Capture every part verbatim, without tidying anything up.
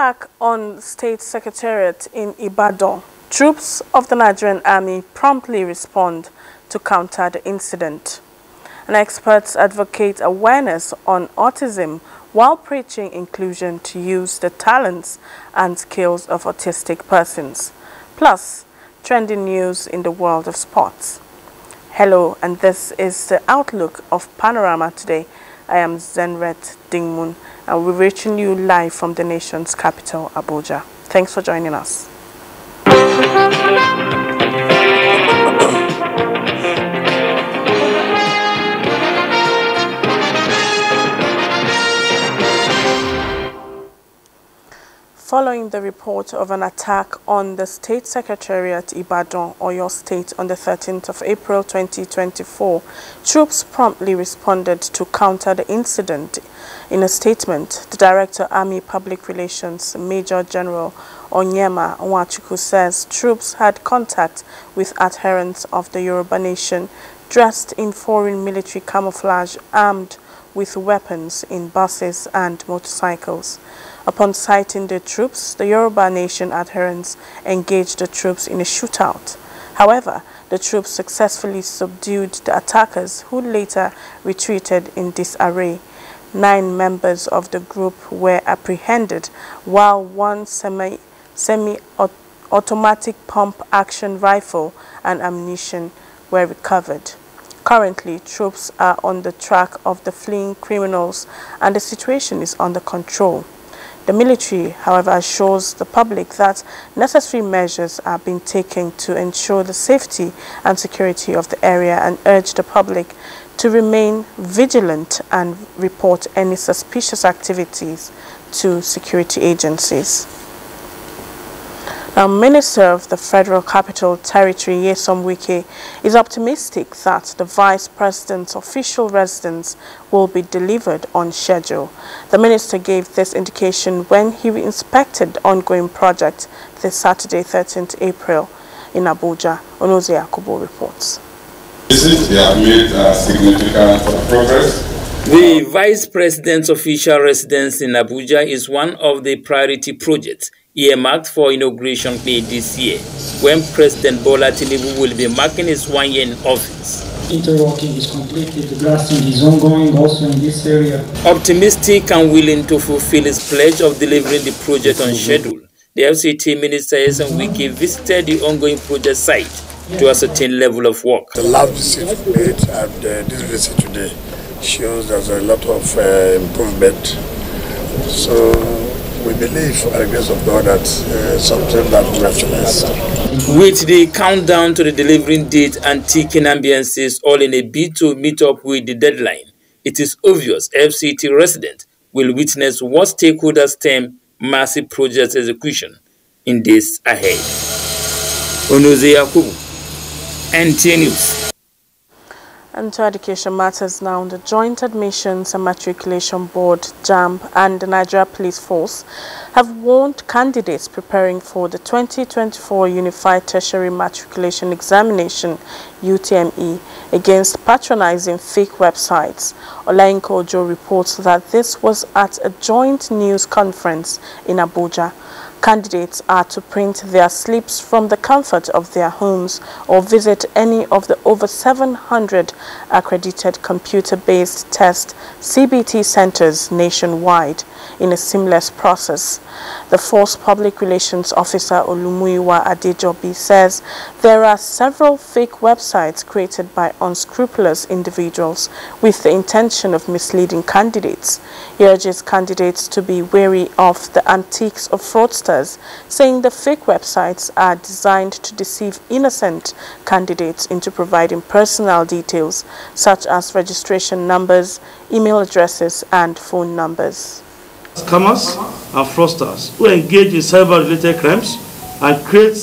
attack on State Secretariat in Ibadan, troops of the Nigerian Army promptly respond to counter the incident. And experts advocate awareness on autism while preaching inclusion to use the talents and skills of autistic persons. Plus, trending news in the world of sports. Hello, and this is the outlook of Panorama today. I am Zenret Dingmun, and we're reaching you live from the nation's capital, Abuja. Thanks for joining us. Following the report of an attack on the State Secretariat Ibadan, Oyo State, on the thirteenth of April twenty twenty-four, troops promptly responded to counter the incident. In a statement, the Director of Army Public Relations, Major General Onyema Nwachuku, says troops had contact with adherents of the Yoruba nation dressed in foreign military camouflage, armed with weapons in buses and motorcycles. Upon sighting the troops, the Yoruba nation adherents engaged the troops in a shootout. However, the troops successfully subdued the attackers, who later retreated in disarray. Nine members of the group were apprehended, while one semi, semi-automatic pump-action rifle and ammunition were recovered. Currently, troops are on the track of the fleeing criminals, and the situation is under control. The military, however, assures the public that necessary measures are being taken to ensure the safety and security of the area, and urge the public to remain vigilant and report any suspicious activities to security agencies. Now, Minister of the Federal Capital Territory, Nyesom Wike, is optimistic that the Vice President's official residence will be delivered on schedule. The Minister gave this indication when he inspected the ongoing project this Saturday, thirteenth April, in Abuja. Onoze Yakubu reports. They have made uh, significant progress. The Vice President's official residence in Abuja is one of the priority projects earmarked for inauguration day this year, when President Bola Tinubu will be marking his one year in office. Interlocking is completed, the blasting is ongoing also in this area. Optimistic and willing to fulfill his pledge of delivering the project on schedule, the F C T Minister Nyesom Wike visited the ongoing project site to ascertain level of work. The last visit made and uh, this visit today shows there's a lot of uh, improvement. So we believe, by the grace of God, that uh, something that we have to last. With the countdown to the delivering date and ticking ambiances, all in a bid to meet up with the deadline, it is obvious F C T residents will witness what stakeholders term massive project execution in days ahead. Onoze Yakubu, N T A News. And to education matters now. The Joint Admissions and Matriculation Board, JAMB, and the Nigeria Police Force have warned candidates preparing for the twenty twenty-four Unified Tertiary Matriculation Examination, U T M E, against patronizing fake websites. Olayinka Ojo reports that this was at a joint news conference in Abuja. Candidates are to print their slips from the comfort of their homes or visit any of the over seven hundred accredited computer-based test C B T centers nationwide in a seamless process. The force public relations officer, Olumuyiwa Adejobi, says there are several fake websites created by unscrupulous individuals with the intention of misleading candidates. He urges candidates to be wary of the antics of fraudsters, saying the fake websites are designed to deceive innocent candidates into providing personal details such as registration numbers, email addresses, and phone numbers. Scammers and fraudsters who engage in cyber-related crimes and create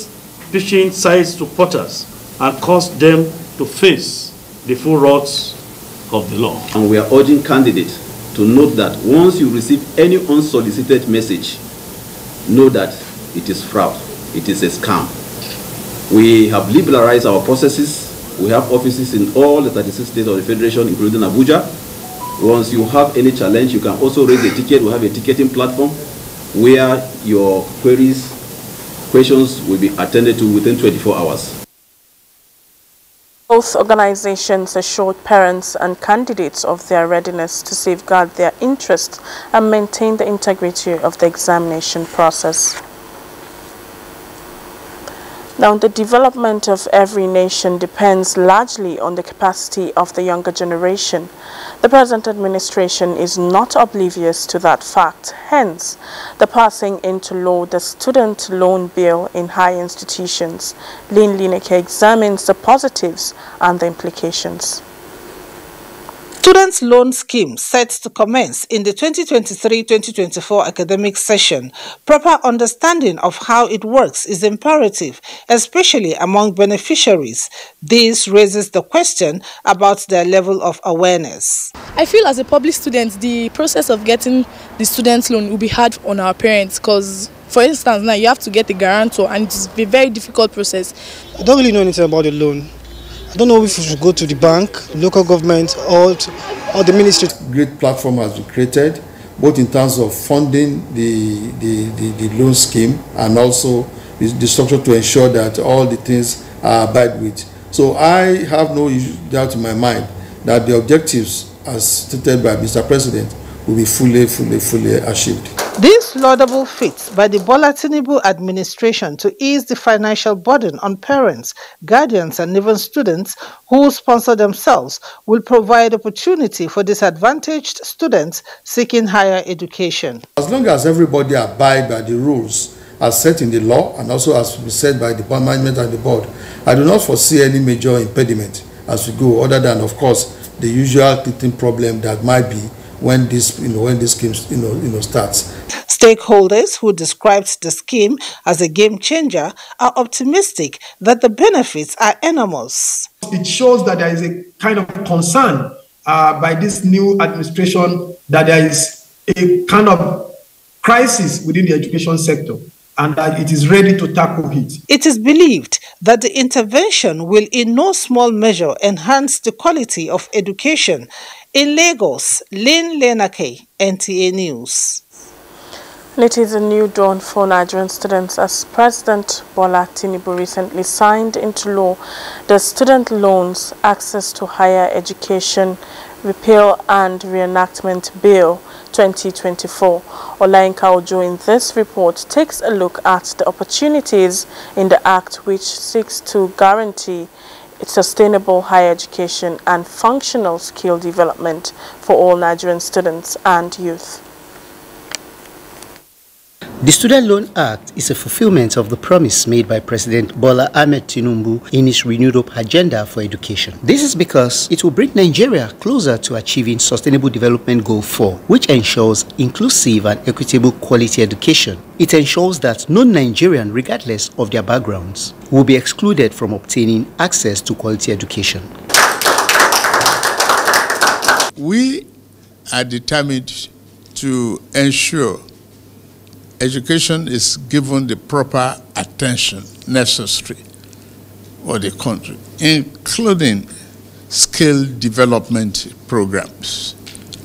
phishing sites to porters and cause them to face the full wrath of the law. And we are urging candidates to note that once you receive any unsolicited message, know that it is fraud, it is a scam. We have liberalized our processes. We have offices in all the thirty-six states of the Federation, including Abuja. Once you have any challenge, you can also raise a ticket. We have a ticketing platform. where your queries, questions will be attended to within twenty-four hours. Both organizations assured parents and candidates of their readiness to safeguard their interests and maintain the integrity of the examination process. Now, the development of every nation depends largely on the capacity of the younger generation. The present administration is not oblivious to that fact. Hence, the passing into law the student loan bill in higher institutions. Lynn Lenake examines the positives and the implications. Student loan scheme set to commence in the twenty twenty-three twenty twenty-four academic session. Proper understanding of how it works is imperative, especially among beneficiaries. This raises the question about their level of awareness. I feel as a public student, the process of getting the student loan will be hard on our parents because, for instance, now you have to get a guarantor and it's a very difficult process. I don't really know anything about the loan. I don't know if we should go to the bank, local government, or, to, or the ministry. Great platform has been created, both in terms of funding the, the, the, the loan scheme and also the, the structure to ensure that all the things are abide with. So I have no doubt in my mind that the objectives as stated by Mister President will be fully, fully, fully achieved. This laudable feat by the Bola Tinubu administration to ease the financial burden on parents, guardians and even students who sponsor themselves will provide opportunity for disadvantaged students seeking higher education. As long as everybody abides by the rules as set in the law and also as set by the management and the board, I do not foresee any major impediment as we go, other than, of course, the usual teething problem that might be when this, you know, when this scheme, you know, you know, starts. Stakeholders who described the scheme as a game changer are optimistic that the benefits are enormous. It shows that there is a kind of concern uh, by this new administration that there is a kind of crisis within the education sector, and that it is ready to tackle it. It is believed that the intervention will in no small measure enhance the quality of education. In Lagos, Lynn Lenake, N T A News. It is a new dawn for Nigerian students as President Bola Tinubu recently signed into law the Student Loans, Access to Higher Education, Repeal and Reenactment Bill twenty twenty-four. Olayinka Ojo in this report takes a look at the opportunities in the Act, which seeks to guarantee sustainable higher education and functional skill development for all Nigerian students and youth. The Student Loan Act is a fulfillment of the promise made by President Bola Ahmed Tinubu in his renewed-up agenda for education. This is because it will bring Nigeria closer to achieving Sustainable Development Goal four, which ensures inclusive and equitable quality education. It ensures that no Nigerian, regardless of their backgrounds, will be excluded from obtaining access to quality education. We are determined to ensure education is given the proper attention necessary for the country, including skill development programs.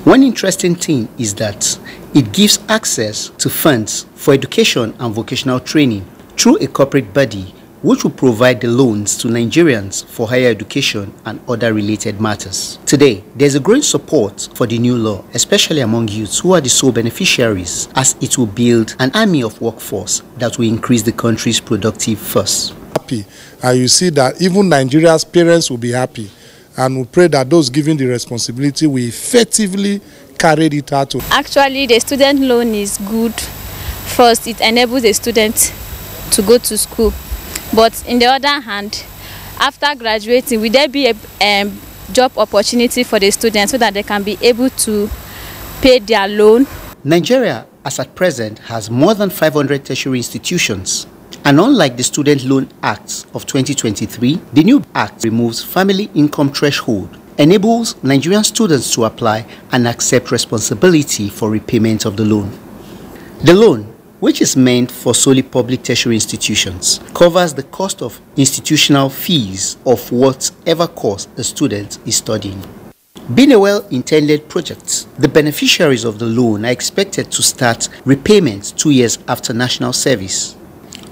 One interesting thing is that it gives access to funds for education and vocational training through a corporate body, which will provide the loans to Nigerians for higher education and other related matters. Today, there's a growing support for the new law, especially among youths who are the sole beneficiaries, as it will build an army of workforce that will increase the country's productive force. Happy, and you see that even Nigeria's parents will be happy, and we pray that those given the responsibility will effectively carry it out. Actually, the student loan is good. First, it enables the student to go to school. But on the other hand, after graduating, will there be a um, job opportunity for the students so that they can be able to pay their loan? Nigeria, as at present, has more than five hundred tertiary institutions. And unlike the Student Loan Act of twenty twenty-three, the new act removes family income threshold, enables Nigerian students to apply and accept responsibility for repayment of the loan. The loan, which is meant for solely public tertiary institutions, covers the cost of institutional fees of whatever course a student is studying. Being a well-intended project, the beneficiaries of the loan are expected to start repayments two years after national service.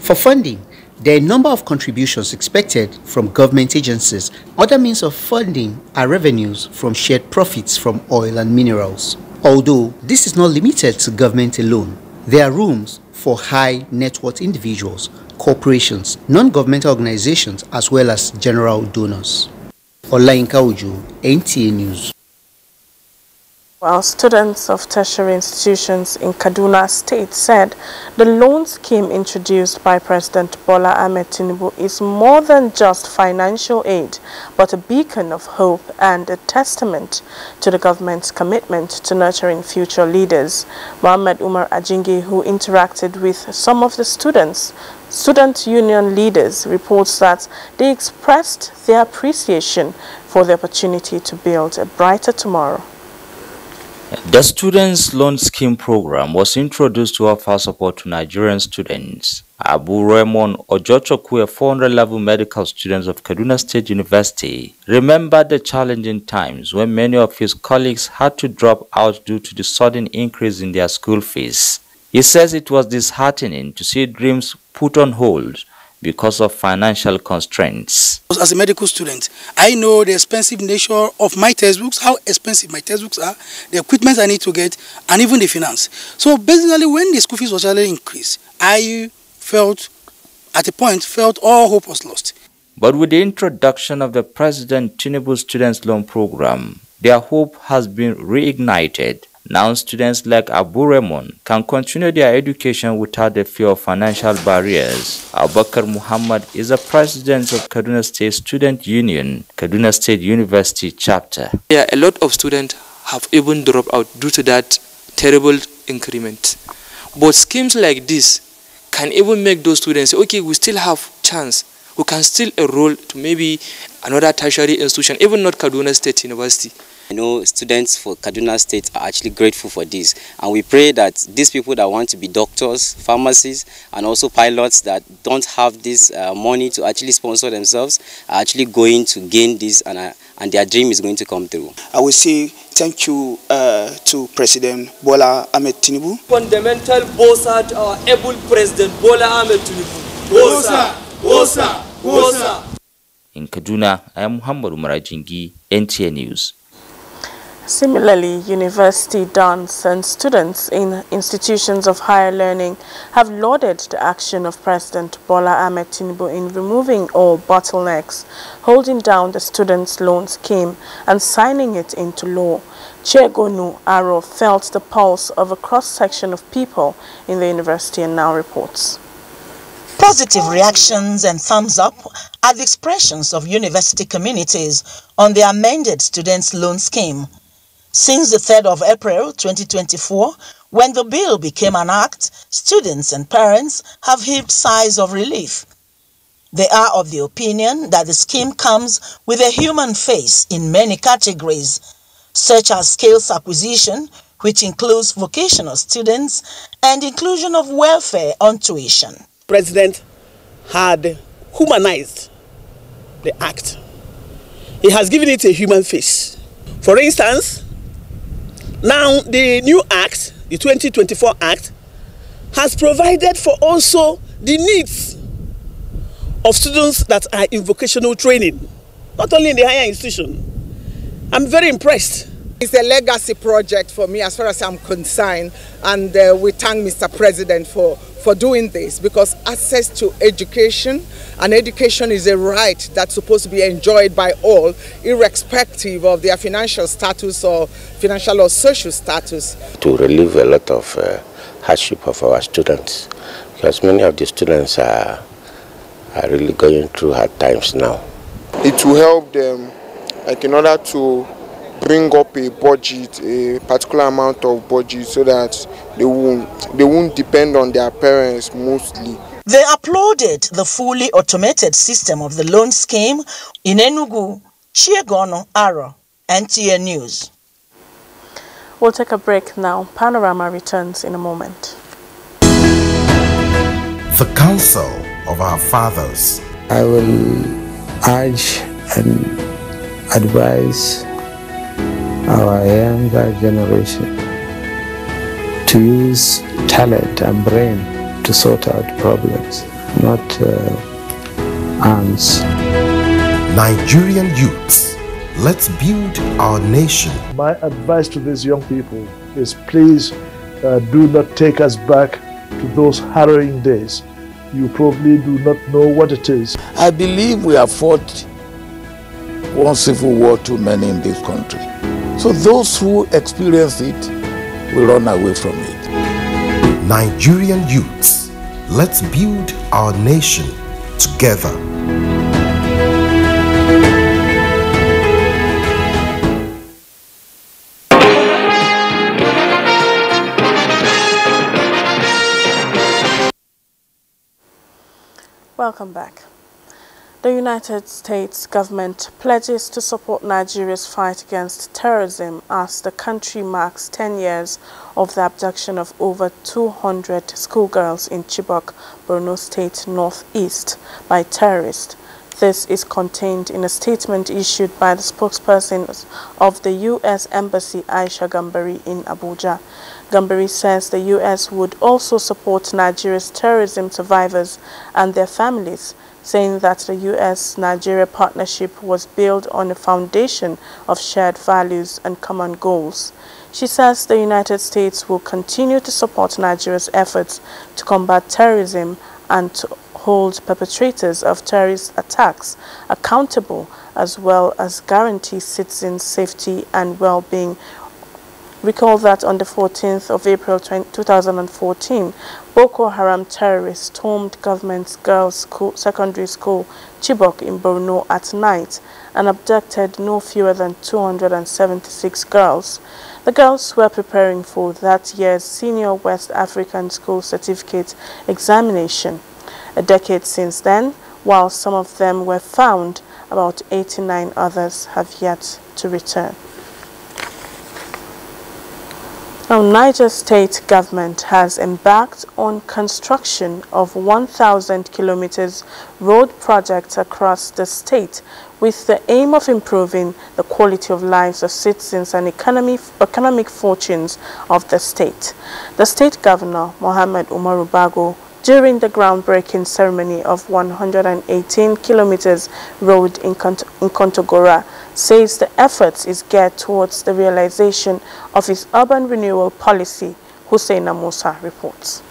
For funding, there are a number of contributions expected from government agencies. Other means of funding are revenues from shared profits from oil and minerals. Although this is not limited to government alone, there are rooms for high net worth individuals, corporations, non-governmental organizations, as well as general donors. Olayinka Ojo, N T A News. Well, students of tertiary institutions in Kaduna State said the loan scheme introduced by President Bola Ahmed Tinubu is more than just financial aid, but a beacon of hope and a testament to the government's commitment to nurturing future leaders. Muhammad Umar Ajingi, who interacted with some of the students, student union leaders, reports that they expressed their appreciation for the opportunity to build a brighter tomorrow. The Students' Loan Scheme program was introduced to offer support to Nigerian students. Abu Ramon Ojocho, who are four hundred level medical students of Kaduna State University, remembered the challenging times when many of his colleagues had to drop out due to the sudden increase in their school fees. He says it was disheartening to see dreams put on hold because of financial constraints. As a medical student, I know the expensive nature of my textbooks, how expensive my textbooks are, the equipment I need to get, and even the finance. So basically, when the school fees was really increased, I felt, at a point, felt all hope was lost. But with the introduction of the President Tinubu Students Loan Program, their hope has been reignited. Now students like Abu Ramon can continue their education without the fear of financial barriers. Abakar Muhammad is the president of Kaduna State Student Union, Kaduna State University chapter. Yeah, a lot of students have even dropped out due to that terrible increment. But schemes like this can even make those students say, okay, we still have chance. We can still enroll to maybe another tertiary institution, even not Kaduna State University. I know students for Kaduna State are actually grateful for this, and we pray that these people that want to be doctors, pharmacists, and also pilots that don't have this uh, money to actually sponsor themselves are actually going to gain this, and, uh, and their dream is going to come through. I will say thank you uh, to President Bola Ahmed Tinubu. Fundamental Bosa to our able President Bola Ahmed Tinubu. Bosa! Bosa! Bosa! In Kaduna, I am Muhammad Umar Ajingi, N T A News. Similarly, university dons and students in institutions of higher learning have lauded the action of President Bola Ahmed Tinubu in removing all bottlenecks, holding down the students' loan scheme and signing it into law. Chiegonu Aro felt the pulse of a cross-section of people in the university and now reports. Positive reactions and thumbs up are the expressions of university communities on the amended students' loan scheme. Since the third of April twenty twenty-four, when the bill became an act, students and parents have heaped sighs of relief. They are of the opinion that the scheme comes with a human face in many categories, such as skills acquisition, which includes vocational students, and inclusion of welfare on tuition. The president had humanized the act. He has given it a human face. For instance, now, the new Act, the twenty twenty-four Act, has provided for also the needs of students that are in vocational training, not only in the higher institution. I'm very impressed. It's a legacy project for me as far as I'm concerned, and uh, we thank Mister President for, for doing this, because access to education, and education is a right that's supposed to be enjoyed by all, irrespective of their financial status or financial or social status. To relieve a lot of uh, hardship of our students, because many of the students are, are really going through hard times now. It will help them, like, in order to bring up a budget, a particular amount of budget, so that they won't, they won't depend on their parents mostly. They applauded the fully automated system of the loan scheme in Enugu. Chiegonu Aro, N T A News. We'll take a break now. Panorama returns in a moment. The counsel of our fathers. I will urge and advise our younger generation to use talent and brain to sort out problems, not uh, arms. Nigerian youths, let's build our nation. My advice to these young people is please uh, do not take us back to those harrowing days. You probably do not know what it is. I believe we have fought one civil war too many in this country. So those who experience it will run away from it. Nigerian youths, let's build our nation together. Welcome back. The United States government pledges to support Nigeria's fight against terrorism as the country marks ten years of the abduction of over two hundred schoolgirls in Chibok, Borno State, Northeast, by terrorists. This is contained in a statement issued by the spokesperson of the U S Embassy, Aisha Gambari, in Abuja. Gambari says the U S would also support Nigeria's terrorism survivors and their families, saying that the U S Nigeria partnership was built on a foundation of shared values and common goals. She says the United States will continue to support Nigeria's efforts to combat terrorism and to hold perpetrators of terrorist attacks accountable, as well as guarantee citizens' safety and well-being. Recall that on the fourteenth of April two thousand fourteen, Boko Haram terrorists stormed government's girls' school, secondary school, Chibok in Borno at night and abducted no fewer than two hundred seventy-six girls. The girls were preparing for that year's Senior West African School Certificate examination. A decade since then, while some of them were found, about eighty-nine others have yet to return. Now, Niger State government has embarked on construction of one thousand kilometers road projects across the state with the aim of improving the quality of lives of citizens and economy, economic fortunes of the state. The state governor, Mohammed Umaru Bago, during the groundbreaking ceremony of one hundred eighteen kilometers road in Kontagora, says the efforts is geared towards the realization of his urban renewal policy. Hussein Amosa reports.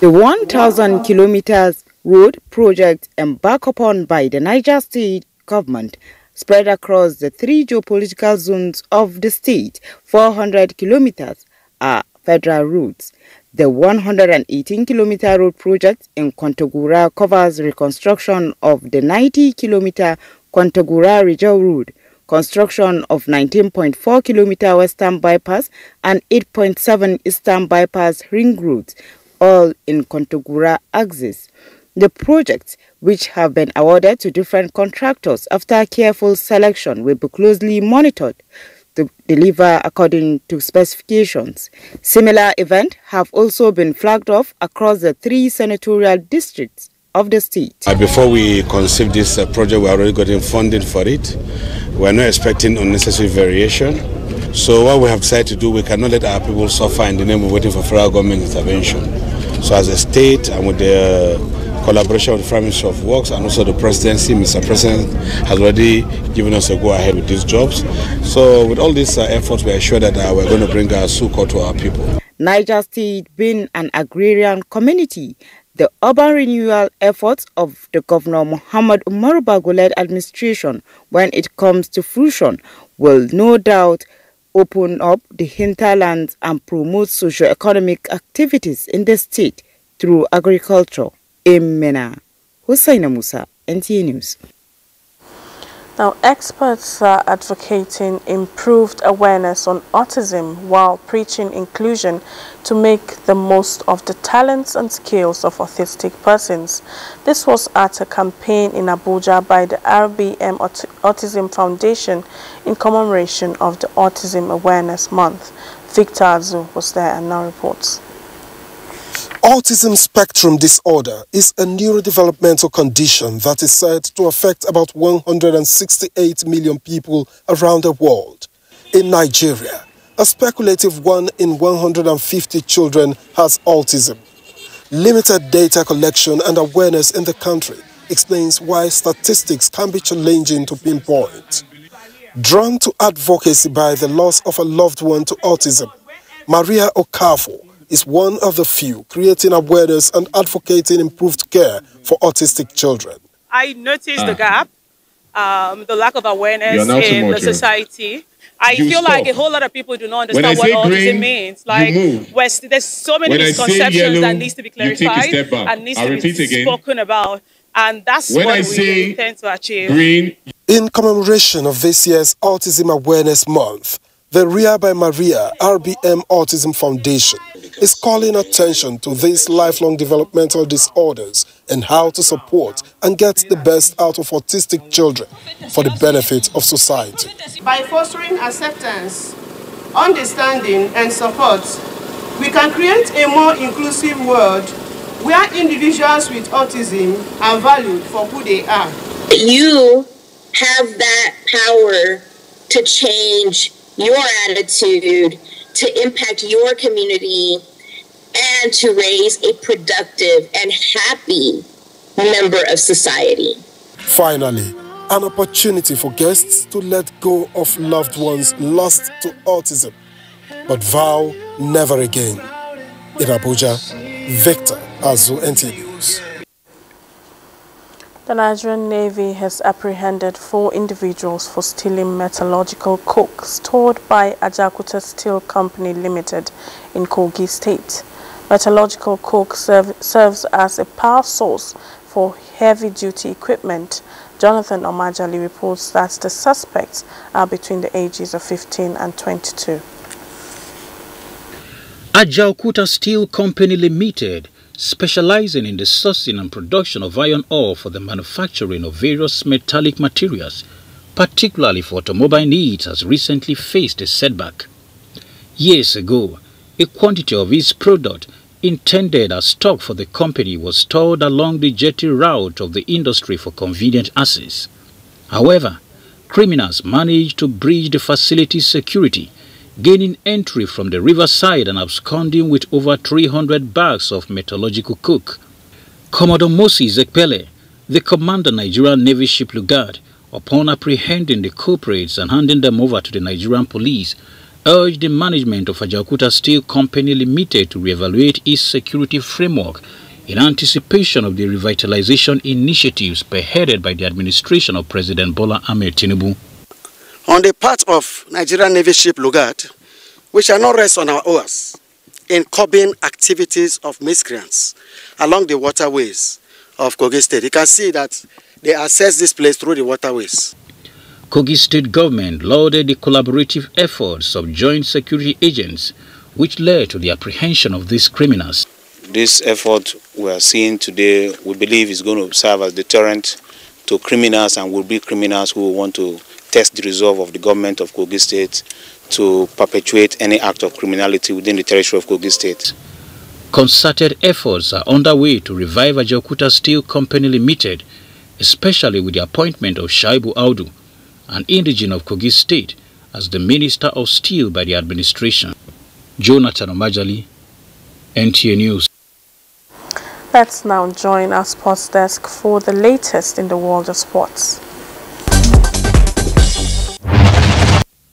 The one thousand kilometers road project embarked upon by the Niger State government spread across the three geopolitical zones of the state. four hundred kilometers are federal roads. The one hundred eighteen kilometer road project in Kontagora covers reconstruction of the ninety kilometer Kontagora Regional Road, construction of nineteen point four kilometer Western Bypass and eight point seven Eastern Bypass ring roads, all in Kontagora axis. The projects, which have been awarded to different contractors after careful selection, will be closely monitored to deliver according to specifications. Similar events have also been flagged off across the three senatorial districts of the state. Before we conceive this project, we already got funding for it. We are not expecting unnecessary variation. So what we have decided to do, we cannot let our people suffer in the name of waiting for federal government intervention. So as a state, and with the collaboration with the Prime Minister of Works and also the Presidency, Mister President has already given us a go-ahead with these jobs. So with all these uh, efforts, we are sure that uh, we're going to bring our succor to our people. Niger State being an agrarian community, the urban renewal efforts of the Governor Muhammad Umaru Bago-led administration, when it comes to fruition, will no doubt open up the hinterlands and promote socio-economic activities in the state through agriculture. Amena Hussein Musa, N T A News. Now, experts are advocating improved awareness on autism while preaching inclusion to make the most of the talents and skills of autistic persons. This was at a campaign in Abuja by the R B M Autism Foundation in commemoration of the Autism Awareness Month. Victor Azu was there and now reports. Autism spectrum disorder is a neurodevelopmental condition that is said to affect about one hundred sixty-eight million people around the world. in Nigeria, a speculative one in one hundred fifty children has autism. Limited data collection and awareness in the country explains why statistics can be challenging to pinpoint. Drawn to advocacy by the loss of a loved one to autism, Maria Okafor is one of the few creating awareness and advocating improved care for autistic children. I noticed ah. the gap, um, the lack of awareness in the society. I you feel stop. like a whole lot of people do not understand what autism green, means. Like, there's so many when misconceptions yellow, that needs to be clarified and needs I'll to be again. spoken about. And that's when what I we intend to achieve. Green. In commemoration of this year's Autism Awareness Month, the R I A by Maria R B M Autism Foundation is calling attention to these lifelong developmental disorders and how to support and get the best out of autistic children for the benefit of society. By fostering acceptance, understanding and support, we can create a more inclusive world where individuals with autism are valued for who they are. You have that power to change your attitude, to impact your community, and to raise a productive and happy member of society. Finally, an opportunity for guests to let go of loved ones lost to autism, but vow never again. In Abuja, Victor Azu, N T V News. The Nigerian Navy has apprehended four individuals for stealing metallurgical coke stored by Ajaokuta Steel Company Limited in Kogi State. Metallurgical coke serve, serves as a power source for heavy-duty equipment. Jonathan Omajali reports that the suspects are between the ages of fifteen and twenty-two. Ajaokuta Steel Company Limited, specializing in the sourcing and production of iron ore for the manufacturing of various metallic materials, particularly for automobile needs, has recently faced a setback. Years ago, a quantity of its product intended as stock for the company was stored along the jetty route of the industry for convenient access. However, criminals managed to breach the facility's security, gaining entry from the riverside and absconding with over three hundred bags of metallurgical coke. Commodore Moses Ekpele, the commander Nigerian Navy ship Lugard, upon apprehending the culprits and handing them over to the Nigerian police, urged the management of Ajaokuta Steel Company Limited to reevaluate its security framework in anticipation of the revitalization initiatives spearheaded by the administration of President Bola Ahmed Tinubu. On the part of Nigerian Navy ship Lugard, we shall not rest on our oars in curbing activities of miscreants along the waterways of Kogi State. You can see that they access this place through the waterways. Kogi State government lauded the collaborative efforts of joint security agents, which led to the apprehension of these criminals. This effort we are seeing today, we believe, is going to serve as deterrent to criminals and will be criminals who want to test the resolve of the government of Kogi State to perpetuate any act of criminality within the territory of Kogi State. Concerted efforts are underway to revive Ajaokuta Steel Company Limited, especially with the appointment of Shaibu Audu, an indigene of Kogi State, as the Minister of Steel by the administration. Jonathan Omajali, N T A News. Let's now join our sports desk for the latest in the world of sports.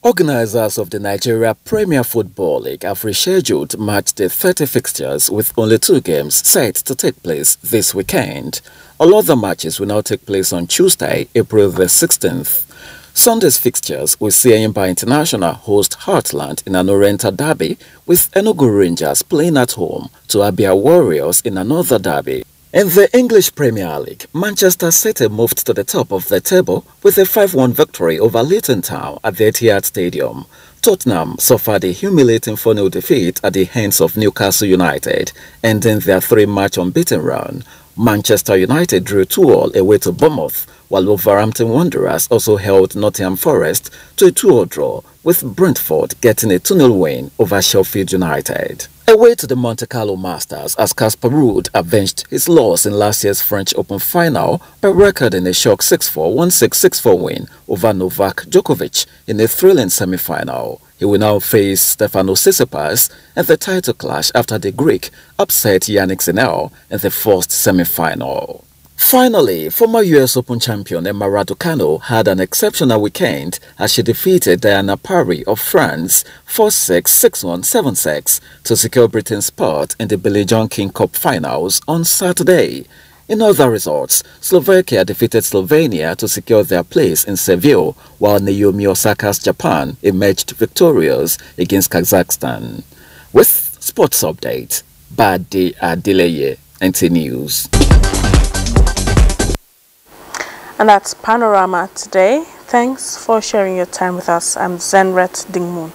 Organisers of the Nigeria Premier Football League have rescheduled matchday thirty fixtures with only two games set to take place this weekend. All other matches will now take place on Tuesday, April the sixteenth. Sunday's fixtures will see Enyimba International host Heartland in an Oriental derby, with Enugu Rangers playing at home to Abia Warriors in another derby. In the English Premier League, Manchester City moved to the top of the table with a five one victory over Luton Town at the Etihad Stadium. Tottenham suffered a humiliating four nil defeat at the hands of Newcastle United, ending their three-match unbeaten run. Manchester United drew two all away to Bournemouth, while Wolverhampton Wanderers also held Nottingham Forest to a two all draw, with Brentford getting a two nil win over Sheffield United. away to the Monte Carlo Masters as Casper Ruud avenged his loss in last year's French Open final by recording a shock six four, one six, six four win over Novak Djokovic in a thrilling semi-final. He will now face Stefanos Tsitsipas in the title clash after the Greek upset Yannick Sinner in the first semi-final. Finally, former U S Open champion Emma Raducanu had an exceptional weekend as she defeated Diana Parry of France four six, six one, seven six to secure Britain's spot in the Billie Jean King Cup finals on Saturday. In other results, Slovakia defeated Slovenia to secure their place in Seville, while Naomi Osaka's Japan emerged victorious against Kazakhstan. With sports update, Bade Adeleye, N T News. And that's Panorama today. Thanks for sharing your time with us. I'm Zenret Dingmun.